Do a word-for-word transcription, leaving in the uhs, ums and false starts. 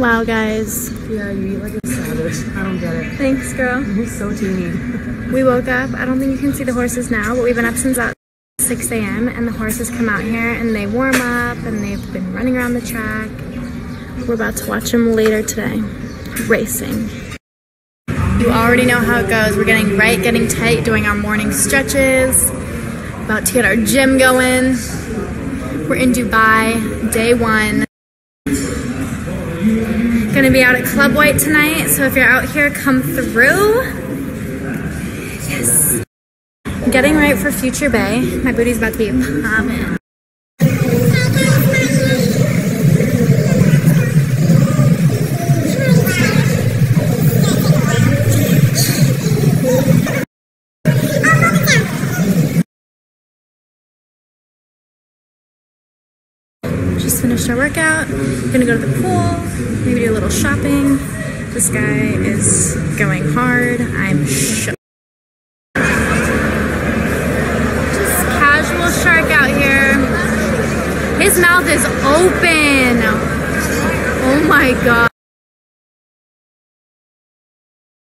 Wow, guys. Yeah, you eat like a savage. I don't get it. Thanks, girl. You're so teeny. We woke up. I don't think you can see the horses now, but we've been up since about six A M and the horses come out here and they warm up and they've been running around the track. We're about to watch them later today. Racing. You already know how it goes. We're getting right, getting tight, doing our morning stretches. About to get our gym going. We're in Dubai, day one. Gonna be out at Club White tonight, so if you're out here, come through. Yes. Getting right for Future Bay. My booty's about to be popping. Finished our workout. We're gonna go to the pool, maybe do a little shopping. This guy is going hard. I'm shook. Just casual shark out here. His mouth is open. Oh my god.